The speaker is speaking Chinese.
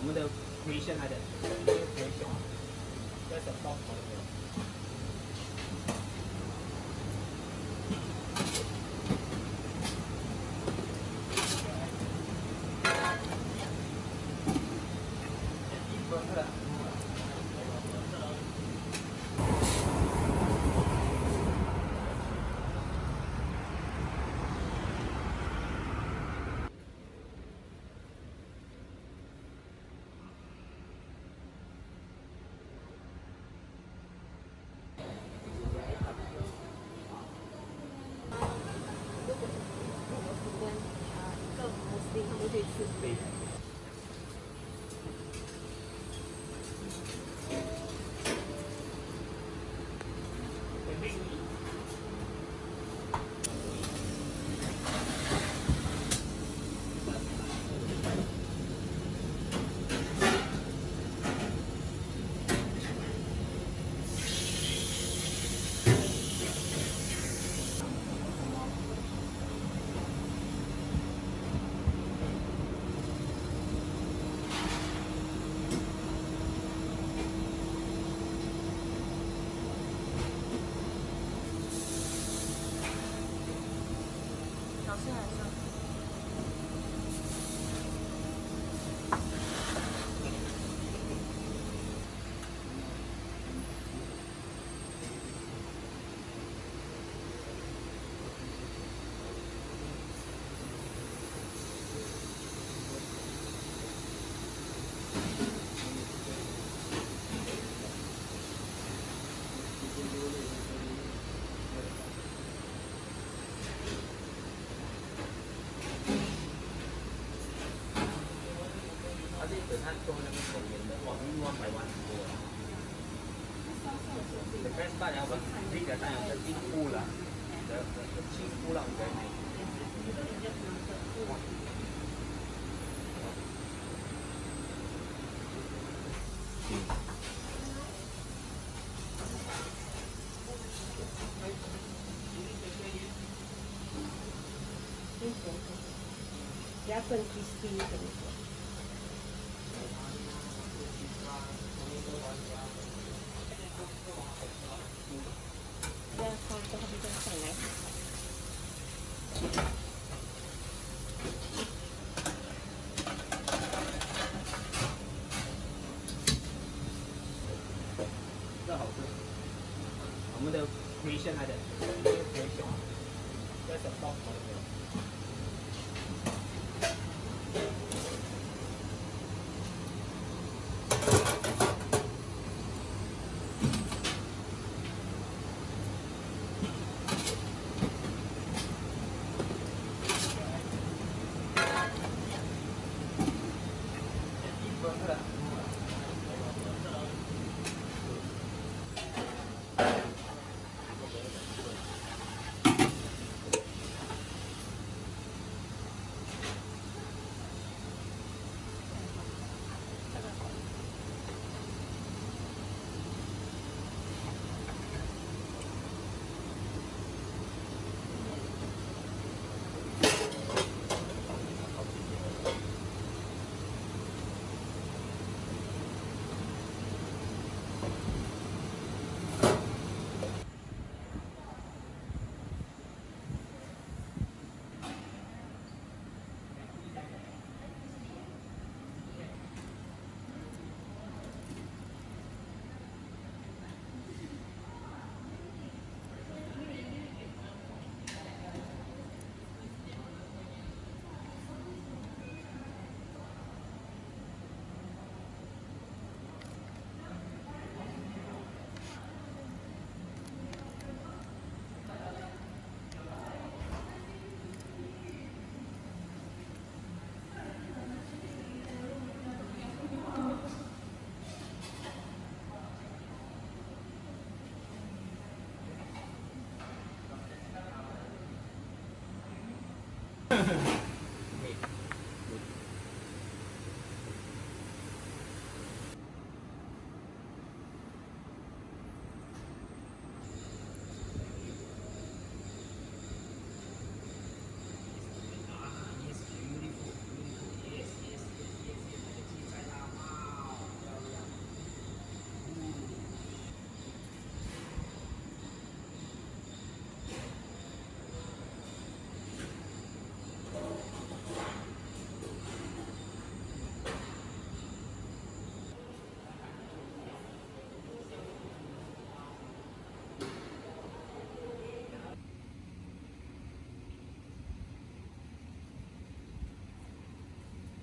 我们的回旋还得没有回旋，要想包好一点。 That one crispy.